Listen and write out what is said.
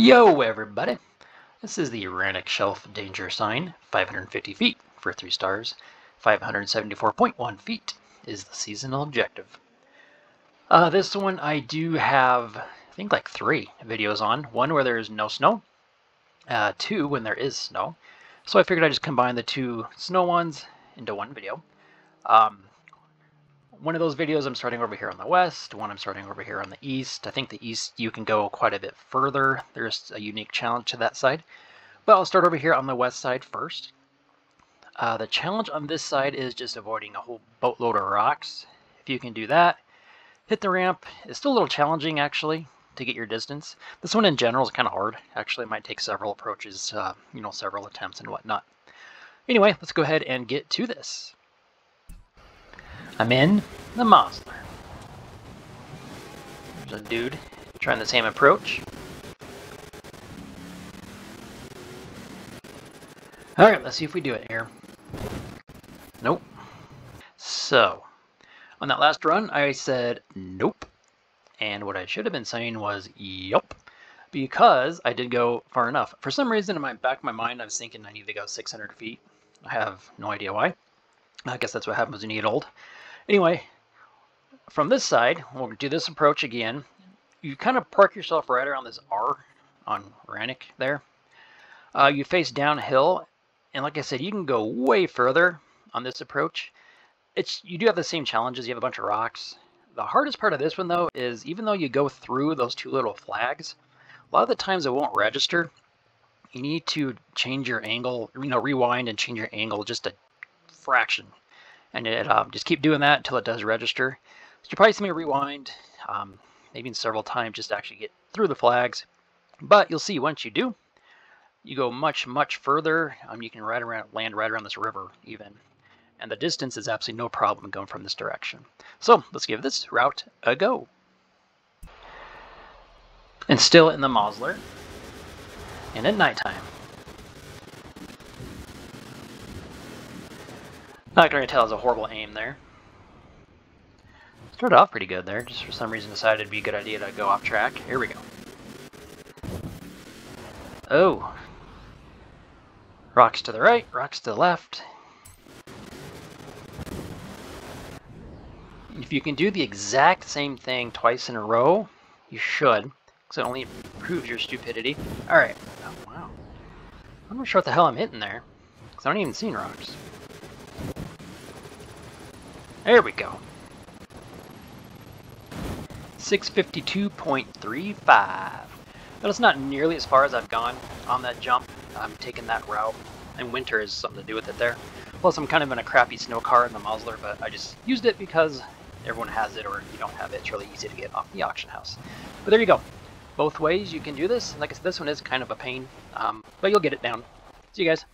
Yo everybody, this is the Rannoch Shelf danger sign, 550 feet for 3 stars, 574.1 feet is the seasonal objective. This one I do have, I think like 3 videos on, one where there is no snow, 2 when there is snow, so I figured I'd just combine the 2 snow ones into one video. One of those videos I'm starting over here on the west, one I'm starting over here on the east. I think the east you can go quite a bit further. There's a unique challenge to that side. But I'll start over here on the west side first. The challenge on this side is just avoiding a whole boatload of rocks. If you can do that, hit the ramp. It's still a little challenging actually to get your distance. This one in general is kind of hard. Actually, it might take several approaches, several attempts and whatnot. Anyway, let's go ahead and get to this. I'm in the Mosler. There's a dude trying the same approach. Alright, let's see if we do it here. Nope. So, on that last run, I said nope. And what I should have been saying was yup. Because I did go far enough. For some reason, in my back of my mind, I was thinking I need to go 600 feet. I have no idea why. I guess that's what happens when you get old. Anyway, from this side, we'll do this approach again. You kind of park yourself right around this R on Rannoch there. You face downhill, and like I said, you can go way further on this approach. You do have the same challenges. You have a bunch of rocks. The hardest part of this one, though, is even though you go through those 2 little flags, a lot of the times it won't register. You need to change your angle, rewind and change your angle just a fraction. And just keep doing that until it does register. So you probably see me rewind, maybe several times just to actually get through the flags. But you'll see once you do, you go much, much further. You can land right around this river even. And the distance is absolutely no problem going from this direction. So let's give this route a go. And still in the Mosler. And at nighttime. Not going to tell, it's a horrible aim there. Started off pretty good there, just for some reason decided it'd be a good idea to go off track. Here we go. Oh. Rocks to the right, rocks to the left. If you can do the exact same thing twice in a row, you should, because it only proves your stupidity. Alright. Oh, wow. I'm not sure what the hell I'm hitting there, because I don't even see rocks. There we go. 652.35. That's not nearly as far as I've gone on that jump. I'm taking that route, and winter is something to do with it there. Plus, I'm kind of in a crappy snow car in the Mosler, but I just used it because everyone has it, or if you don't have it, it's really easy to get off the auction house. But there you go. Both ways you can do this. Like I said, this one is kind of a pain, but you'll get it down. See you guys.